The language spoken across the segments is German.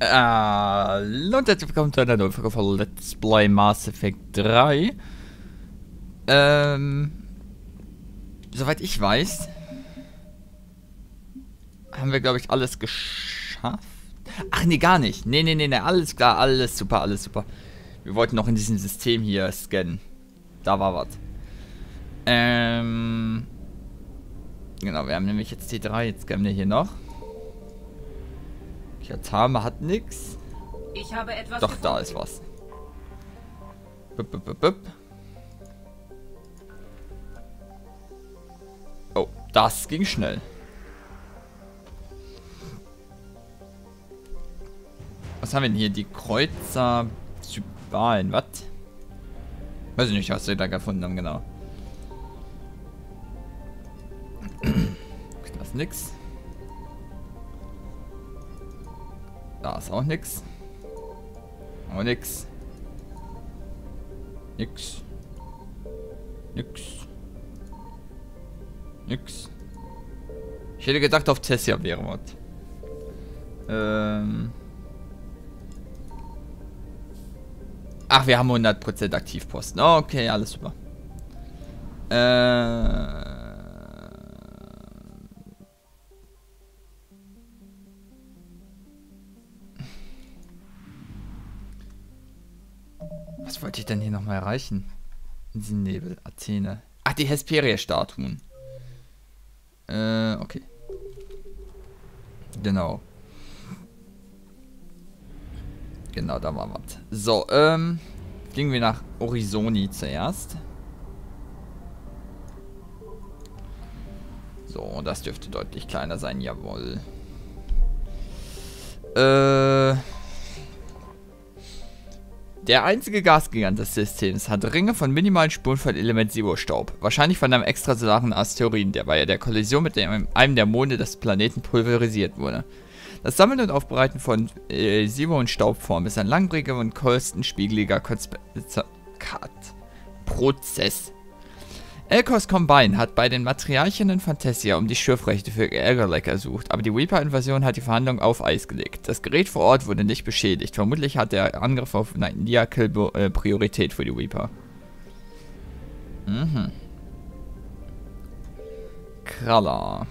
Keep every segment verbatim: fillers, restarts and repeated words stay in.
Hallo und herzlich willkommen zu einer neuen Folge von Let's Play Mass Effect drei. Ähm, soweit ich weiß, haben wir, glaube ich, alles geschafft. Ach nee, gar nicht. Nee, nee, nee, nee, alles klar, alles super, alles super. Wir wollten noch in diesem System hier scannen. Da war was. Ähm, genau, wir haben nämlich jetzt die drei, jetzt scannen wir hier noch. Ja, Tame hat nix. Ich habe etwas Doch, gefunden. Da ist was. Bup, bup, bup, bup. Oh, das ging schnell. Was haben wir denn hier? Die Kreuzer Zubalen, was? Weiß ich nicht, was wir da gefunden haben, genau. Das ist nix. Da ist auch nix. Auch nix. Nix. Nix. Nix. Ich hätte gedacht, auf Thessia wäre was. Ähm. Ach, wir haben hundert Prozent Aktivposten. Okay, alles super. Äh. Was wollte ich denn hier nochmal erreichen? In diesem Nebel. Athene. Ach, die Hesperia-Statuen. Äh, okay. Genau. Genau, da war was. So, ähm. Gingen wir nach Horizoni zuerst. So, das dürfte deutlich kleiner sein. Jawohl. Äh. Der einzige Gasgigant des Systems hat Ringe von minimalen Spuren von Element-Zero-Staub. Wahrscheinlich von einem extrasolaren Asteroiden, der bei der Kollision mit dem, einem der Monde des Planeten pulverisiert wurde. Das Sammeln und Aufbereiten von äh, Zero- und Staubform ist ein langwieriger und kostenspiegeliger Prozess. Elkos Combine hat bei den Matriarchinnen von Thessia um die Schürfrechte für Ergallack ersucht, aber die Weeper-Invasion hat die Verhandlungen auf Eis gelegt. Das Gerät vor Ort wurde nicht beschädigt. Vermutlich hat der Angriff auf Nyakul äh, Priorität für die Weeper. Mhm. Kralla.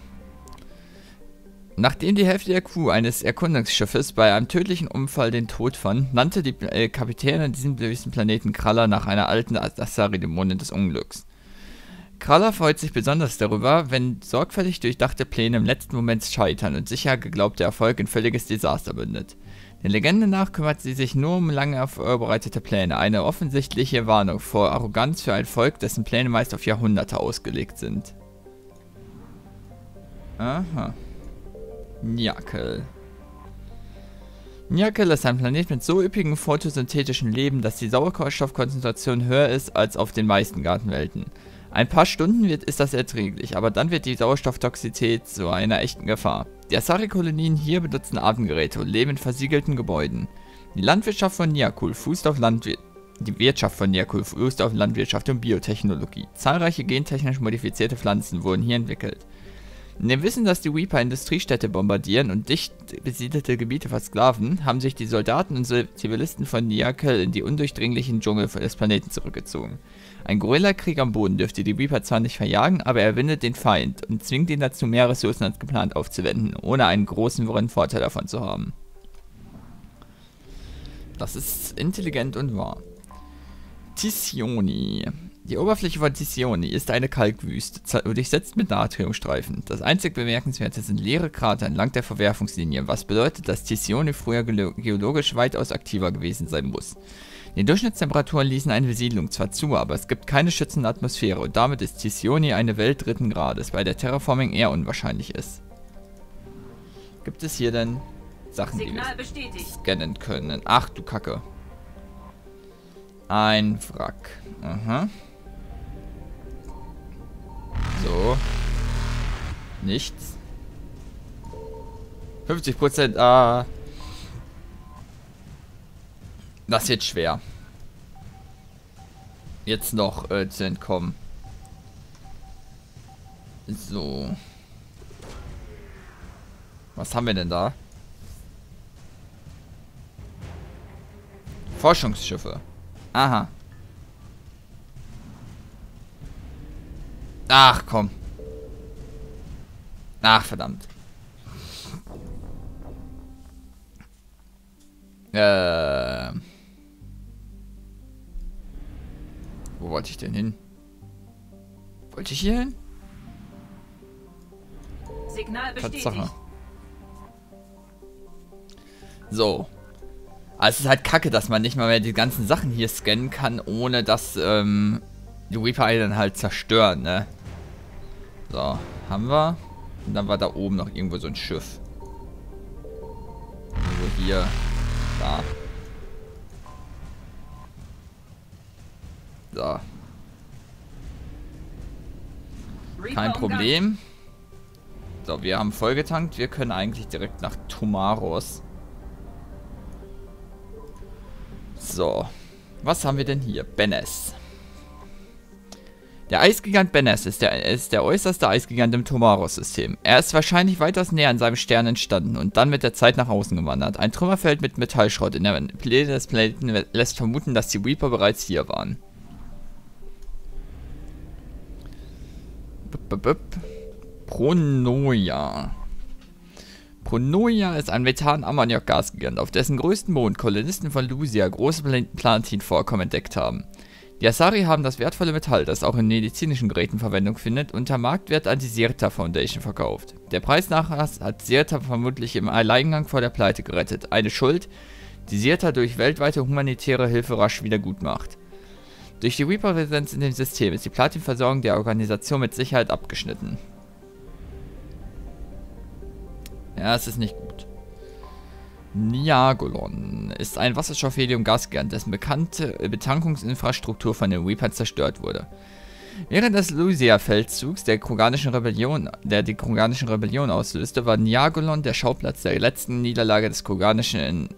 Nachdem die Hälfte der Crew eines Erkundungsschiffes bei einem tödlichen Unfall den Tod fand, nannte die äh, Kapitänin diesen bösen Planeten Kralla nach einer alten Asari, dem Monde des Unglücks. Kralla freut sich besonders darüber, wenn sorgfältig durchdachte Pläne im letzten Moment scheitern und sicher geglaubter Erfolg in völliges Desaster mündet. Der Legende nach kümmert sie sich nur um lange vorbereitete Pläne, eine offensichtliche Warnung vor Arroganz für ein Volk, dessen Pläne meist auf Jahrhunderte ausgelegt sind. Aha. Nyakul. Nyakul ist ein Planet mit so üppigem photosynthetischem Leben, dass die Sauerstoffkonzentration höher ist als auf den meisten Gartenwelten. Ein paar Stunden wird, ist das erträglich, aber dann wird die Sauerstofftoxizität zu einer echten Gefahr. Die Asari-Kolonien hier benutzen Abendgeräte und leben in versiegelten Gebäuden. Die Landwirtschaft von Nyakul fußt auf Landwir die Wirtschaft von Nyakul fußt auf Landwirtschaft und Biotechnologie. Zahlreiche gentechnisch modifizierte Pflanzen wurden hier entwickelt. In dem Wissen, dass die Weeper Industriestädte bombardieren und dicht besiedelte Gebiete versklaven, haben sich die Soldaten und Zivilisten von Nyakul in die undurchdringlichen Dschungel des Planeten zurückgezogen. Ein Guerillakrieg am Boden dürfte die Reaper zwar nicht verjagen, aber er windet den Feind und zwingt ihn dazu, mehr Ressourcen als geplant aufzuwenden, ohne einen großen Vorteil davon zu haben. Das ist intelligent und wahr. Tisiuni. Die Oberfläche von Tisiuni ist eine Kalkwüste, durchsetzt mit Natriumstreifen. Das einzig bemerkenswerte sind leere Krater entlang der Verwerfungslinie, was bedeutet, dass Tisiuni früher geologisch weitaus aktiver gewesen sein muss. Die Durchschnittstemperaturen ließen eine Besiedlung zwar zu, aber es gibt keine schützende Atmosphäre und damit ist Tisiuni eine Welt dritten Grades, weil der Terraforming eher unwahrscheinlich ist. Gibt es hier denn Sachen, die wir scannen können? Ach du Kacke. Ein Wrack. Aha. So. Nichts. fünfzig Prozent. Ah. Das ist jetzt schwer. Jetzt noch äh, zu entkommen. So. Was haben wir denn da? Forschungsschiffe. Aha. Ach, komm. Ach, verdammt. Äh. Wo wollte ich denn hin? Wollte ich hier hin? Signal bestätigt. Tatsache. So. Aber es ist halt kacke, dass man nicht mal mehr die ganzen Sachen hier scannen kann, ohne dass ähm, die Reaper dann halt zerstören, ne? So, haben wir. Und dann war da oben noch irgendwo so ein Schiff. Also hier. Da. So. Kein Problem. So, wir haben vollgetankt. Wir können eigentlich direkt nach Tomaros. So, was haben wir denn hier? Benes. Der Eisgigant Benes ist der, ist der äußerste Eisgigant im Tomaros-System. Er ist wahrscheinlich weiters näher an seinem Stern entstanden und dann mit der Zeit nach außen gewandert. Ein Trümmerfeld mit Metallschrott in der Playlist des Planeten lässt vermuten, dass die Weeper bereits hier waren. B -b -b -b. Pronoia. Pronoia ist ein Methan-Ammoniak-Gasgigant, auf dessen größten Mond Kolonisten von Lusia große Planetenvorkommen entdeckt haben. Die Asari haben das wertvolle Metall, das auch in medizinischen Geräten Verwendung findet, unter Marktwert an die Sirta Foundation verkauft. Der Preisnachlass hat Sirta vermutlich im Alleingang vor der Pleite gerettet. Eine Schuld, die Sirta durch weltweite humanitäre Hilfe rasch wieder gut macht. Durch die Reaper-Präsenz in dem System ist die Platinversorgung der Organisation mit Sicherheit abgeschnitten. Ja, es ist nicht gut. Niagolon ist ein Wasserstoff-Helium-Gasgigant, dessen bekannte Betankungsinfrastruktur von den Reapern zerstört wurde. Während des Lusia-Feldzugs der kroganischen Rebellion, der die kroganischen Rebellion auslöste, war Niagolon der Schauplatz der letzten Niederlage des kroganischen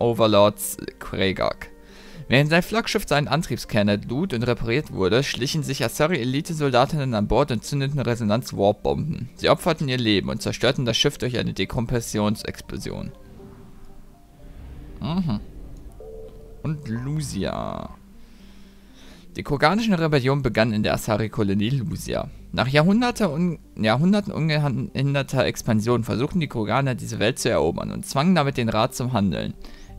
Overlords Kregark. Während sein Flaggschiff seinen Antriebskern entlud und repariert wurde, schlichen sich Asari-Elite-Soldatinnen an Bord und zündeten Resonanz-Warp-Bomben. Sie opferten ihr Leben und zerstörten das Schiff durch eine Dekompressionsexplosion. Mhm. Und Lusia. Die kroganische Rebellion begann in der Asari-Kolonie Lusia. Nach Jahrhunderte un Jahrhunderten ungehinderter Expansion versuchten die Kroganer, diese Welt zu erobern und zwangen damit den Rat zum Handeln.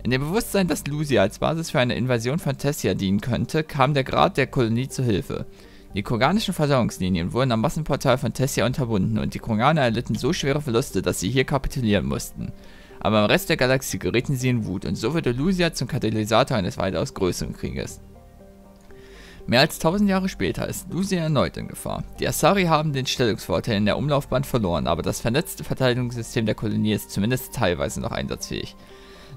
In dem Bewusstsein, dass Lusia als Basis für eine Invasion von Thessia dienen könnte, kam der Grad der Kolonie zu Hilfe. Die kroganischen Versorgungslinien wurden am Massenportal von Thessia unterbunden und die Kroganer erlitten so schwere Verluste, dass sie hier kapitulieren mussten. Aber im Rest der Galaxie gerieten sie in Wut und so wurde Lusia zum Katalysator eines weitaus größeren Krieges. Mehr als tausend Jahre später ist Lusia erneut in Gefahr. Die Asari haben den Stellungsvorteil in der Umlaufbahn verloren, aber das vernetzte Verteidigungssystem der Kolonie ist zumindest teilweise noch einsatzfähig.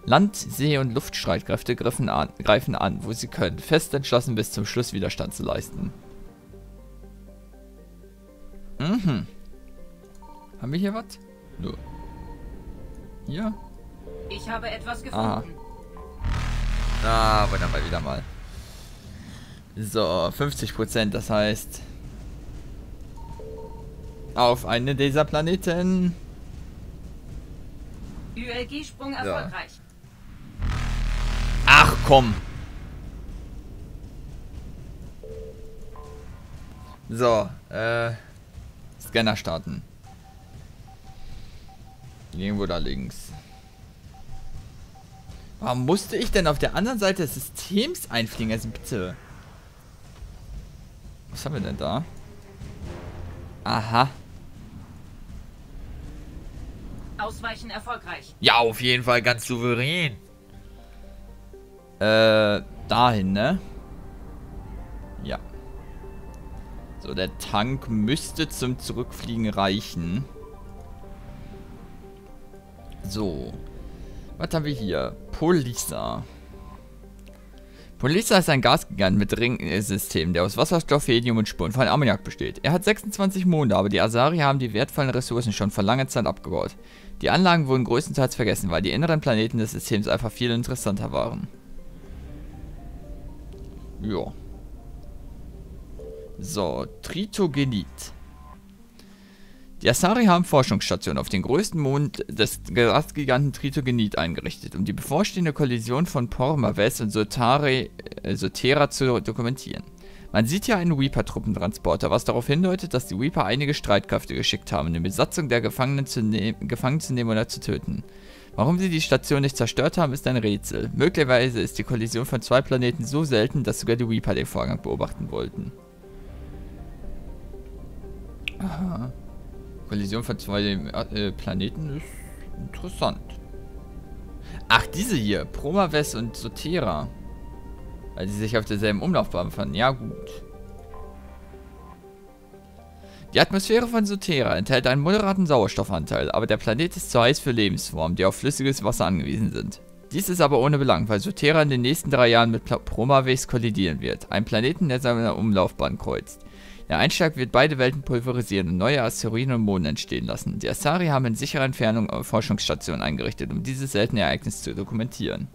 Land-, See- und Luftstreitkräfte greifen an, greifen an, wo sie können, fest entschlossen bis zum Schluss Widerstand zu leisten. Mhm. Haben wir hier was? Nö. Hier? Ich habe etwas gefunden. Ah, aber dann mal wieder mal. So, fünfzig Prozent, das heißt... Auf einen dieser Planeten... U L G-Sprung erfolgreich. Ja. Ach komm. So, äh. Scanner starten. Irgendwo da links. Warum musste ich denn auf der anderen Seite des Systems einfliegen? Also bitte. Was haben wir denn da? Aha. Ausweichen erfolgreich. Ja, auf jeden Fall ganz souverän. Äh, dahin, ne? Ja. So, der Tank müsste zum Zurückfliegen reichen. So. Was haben wir hier? Polisa. Polisa ist ein Gasgigant mit Ringsystem, der aus Wasserstoff, Helium und Spuren von Ammoniak besteht. Er hat sechsundzwanzig Monde, aber die Asari haben die wertvollen Ressourcen schon vor langer Zeit abgebaut. Die Anlagen wurden größtenteils vergessen, weil die inneren Planeten des Systems einfach viel interessanter waren. Ja. So, Tritogenit. Die Asari haben Forschungsstationen auf den größten Mond des Gasgiganten Tritogenit eingerichtet, um die bevorstehende Kollision von Promavess und Sotera, äh, Sotera zu dokumentieren. Man sieht hier einen Weeper-Truppentransporter, was darauf hindeutet, dass die Weeper einige Streitkräfte geschickt haben, um die Besatzung der Gefangenen zu ne- gefangen zu nehmen oder zu töten. Warum sie die Station nicht zerstört haben, ist ein Rätsel. Möglicherweise ist die Kollision von zwei Planeten so selten, dass sogar die Weeper den Vorgang beobachten wollten. Aha. Kollision von zwei äh, Planeten ist interessant. Ach, diese hier. Promavess und Sotera. Weil sie sich auf derselben Umlaufbahn befanden. Ja, gut. Die Atmosphäre von Sotera enthält einen moderaten Sauerstoffanteil, aber der Planet ist zu heiß für Lebensformen, die auf flüssiges Wasser angewiesen sind. Dies ist aber ohne Belang, weil Sotera in den nächsten drei Jahren mit Promavess kollidieren wird, einem Planeten, der seine Umlaufbahn kreuzt. Der Einschlag wird beide Welten pulverisieren und neue Asteroiden und Monde entstehen lassen. Die Asari haben in sicherer Entfernung Forschungsstationen eingerichtet, um dieses seltene Ereignis zu dokumentieren.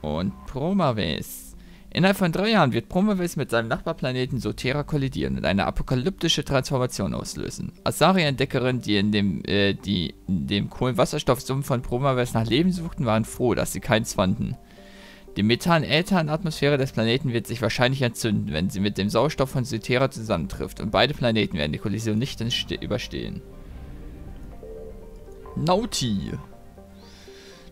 Und Promavess. Innerhalb von drei Jahren wird Promavess mit seinem Nachbarplaneten Sotera kollidieren und eine apokalyptische Transformation auslösen. Asari-Entdeckerin, die in dem, äh, die in dem Kohlenwasserstoffsumpf von Promavess nach Leben suchten, waren froh, dass sie keins fanden. Die Methan-Äther-Atmosphäre des Planeten wird sich wahrscheinlich entzünden, wenn sie mit dem Sauerstoff von Sotera zusammentrifft, und beide Planeten werden die Kollision nicht überstehen. Nauti.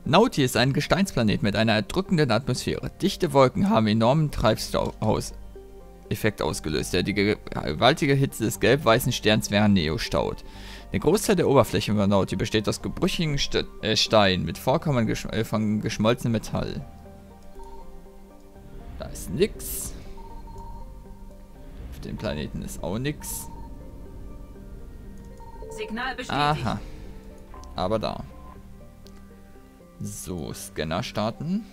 Nauti ist ein Gesteinsplanet mit einer erdrückenden Atmosphäre. Dichte Wolken haben enormen Treibstoffeffekt ausgelöst, der die gewaltige Hitze des gelb-weißen Sterns Verneo staut. Der Großteil der Oberfläche von Nauti besteht aus gebrüchigem St äh Stein mit Vorkommen gesch äh von geschmolzenem Metall. Da ist nix. Auf dem Planeten ist auch nix. Signal bestätigt. Aha. Aber da. So, Scanner starten.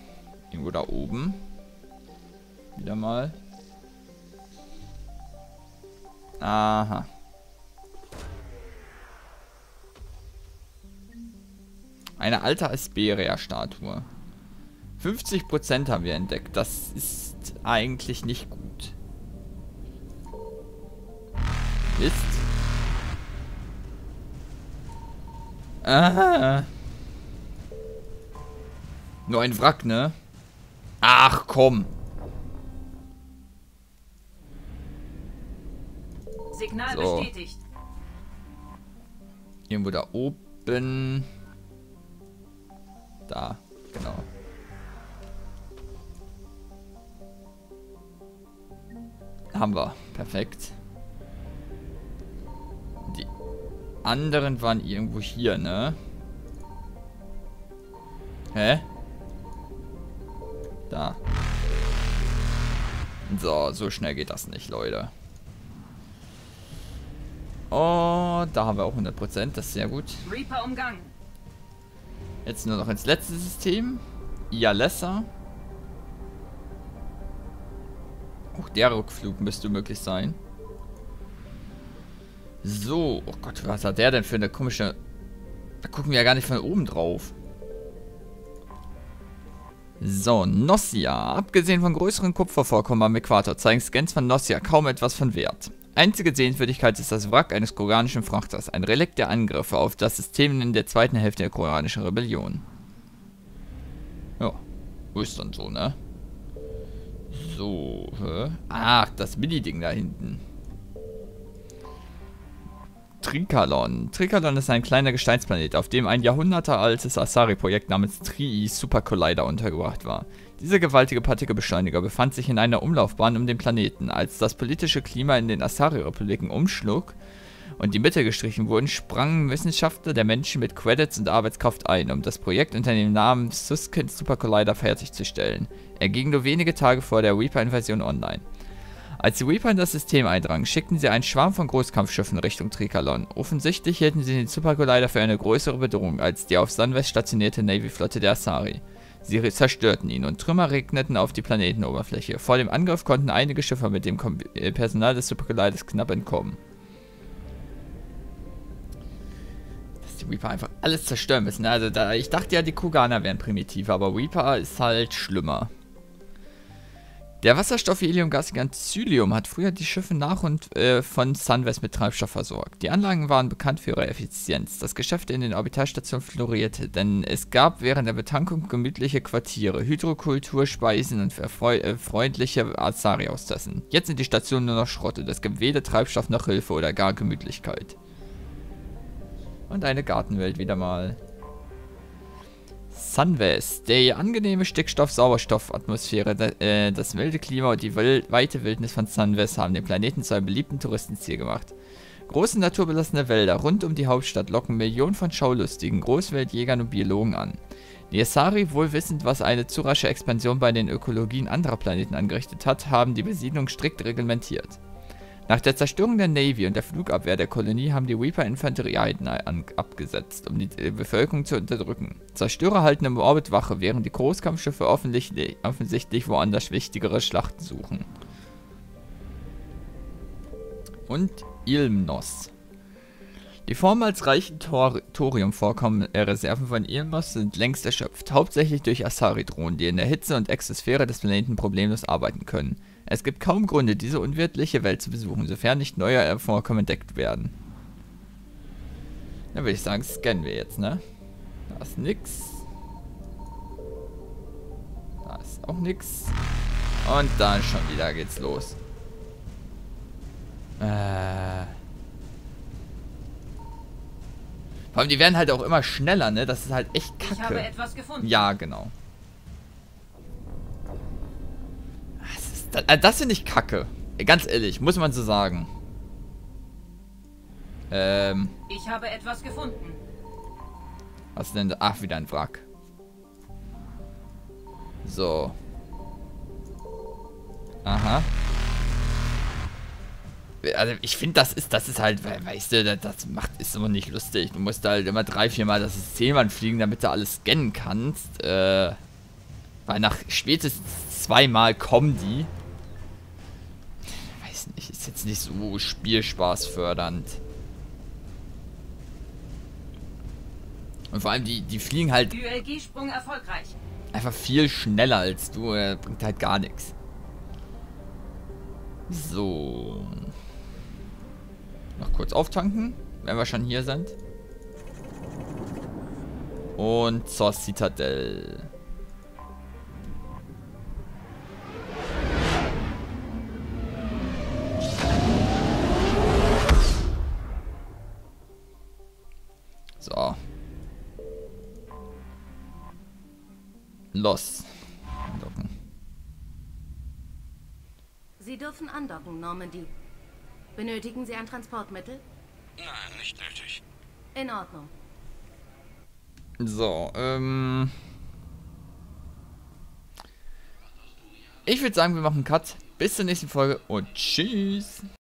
Irgendwo da oben. Wieder mal. Aha. Eine alte Hesperia-Statue. fünfzig Prozent haben wir entdeckt. Das ist eigentlich nicht gut. Mist. Aha. Nur ein Wrack, ne? Ach, komm. Signal so. Bestätigt. Irgendwo da oben. Da, genau. Haben wir. Perfekt. Die anderen waren irgendwo hier, ne? Hä? Da. So, so schnell geht das nicht, Leute. Oh, da haben wir auch hundert Prozent. Das ist sehr gut. Reaper umgangen. Jetzt nur noch ins letzte System. Ialessa. Auch der Rückflug müsste möglich sein. So. Oh Gott, was hat der denn für eine komische... Da gucken wir ja gar nicht von oben drauf. So, Nosia. Abgesehen von größeren Kupfervorkommen am Äquator zeigen Scans von Nosia kaum etwas von Wert. Einzige Sehenswürdigkeit ist das Wrack eines koranischen Frachters, ein Relikt der Angriffe auf das System in der zweiten Hälfte der koranischen Rebellion. Ja, ist dann so, ne? So, hä? Ach, das Mini-Ding da hinten. Trikalon. Trikalon ist ein kleiner Gesteinsplanet, auf dem ein Jahrhunderte altes Asari-Projekt namens Trii Super Collider untergebracht war. Dieser gewaltige Partikelbeschleuniger befand sich in einer Umlaufbahn um den Planeten. Als das politische Klima in den Asari-Republiken umschlug und die Mittel gestrichen wurden, sprangen Wissenschaftler der Menschen mit Credits und Arbeitskraft ein, um das Projekt unter dem Namen Suskin Super Collider fertigzustellen. Er ging nur wenige Tage vor der Reaper-Invasion online. Als die Weeper in das System eindrangen, schickten sie einen Schwarm von Großkampfschiffen Richtung Trikalon. Offensichtlich hielten sie den Super Collider für eine größere Bedrohung als die auf Sunwest stationierte Navy-Flotte der Asari. Sie zerstörten ihn und Trümmer regneten auf die Planetenoberfläche. Vor dem Angriff konnten einige Schiffer mit dem Kom äh, Personal des Super Colliders knapp entkommen. Dass die Weeper einfach alles zerstören müssen. Also da, ich dachte ja, die Kuganer wären primitiver, aber Weeper ist halt schlimmer. Der Wasserstoff Heliumgasige Ancylium hat früher die Schiffe nach und äh, von Sunwest mit Treibstoff versorgt. Die Anlagen waren bekannt für ihre Effizienz. Das Geschäft in den Orbitalstationen florierte, denn es gab während der Betankung gemütliche Quartiere, Hydrokultur, Speisen und äh, freundliche Asari-Austessen. Jetzt sind die Stationen nur noch Schrott und es gibt weder Treibstoff noch Hilfe oder gar Gemütlichkeit. Und eine Gartenwelt wieder mal. Sunwest, die angenehme Stickstoff-Sauerstoff-Atmosphäre, das milde Klima und die weite Wildnis von Sunwest haben den Planeten zu einem beliebten Touristenziel gemacht. Große naturbelassene Wälder rund um die Hauptstadt locken Millionen von Schaulustigen, Großwildjägern und Biologen an. Die Asari, wohl wissend, was eine zu rasche Expansion bei den Ökologien anderer Planeten angerichtet hat, haben die Besiedlung strikt reglementiert. Nach der Zerstörung der Navy und der Flugabwehr der Kolonie haben die Weeper Infanterieeinheiten abgesetzt, um die äh, Bevölkerung zu unterdrücken. Zerstörer halten im Orbit Wache, während die Großkampfschiffe offensichtlich, offensichtlich woanders wichtigere Schlachten suchen. Und Ilmnos. Die vormals reichen Tor Thoriumvorkommen-Reserven von Ilmnos sind längst erschöpft, hauptsächlich durch Asari-Drohnen, die in der Hitze und Exosphäre des Planeten problemlos arbeiten können. Es gibt kaum Gründe, diese unwirtliche Welt zu besuchen, sofern nicht neue Vorkommen entdeckt werden. Dann würde ich sagen, scannen wir jetzt, ne? Da ist nix. Da ist auch nix. Und dann schon wieder geht's los. Äh. Vor allem, die werden halt auch immer schneller, ne? Das ist halt echt kacke. Ich habe etwas gefunden. Ja, genau. Das, das finde ich kacke. Ganz ehrlich, muss man so sagen. Ähm. Ich habe etwas gefunden. Was denn? Ach, wieder ein Wrack. So. Aha. Also ich finde, das ist, das ist halt, weißt du, das macht, ist immer nicht lustig. Du musst halt immer drei, vier Mal das System anfliegen, damit du alles scannen kannst. Äh. Weil nach spätestens zweimal kommen die. Ich weiß nicht, ist jetzt nicht so spielspaßfördernd. Und vor allem, die, die fliegen halt U L G-Sprung erfolgreich. Einfach viel schneller als du. Äh, bringt halt gar nichts. So. Noch kurz auftanken, wenn wir schon hier sind. Und zur Citadel. So. Los. Andocken. Sie dürfen andocken, Normandy. Benötigen Sie ein Transportmittel? Nein, nicht nötig. In Ordnung. So, ähm... ich würde sagen, wir machen einen Cut. Bis zur nächsten Folge und tschüss.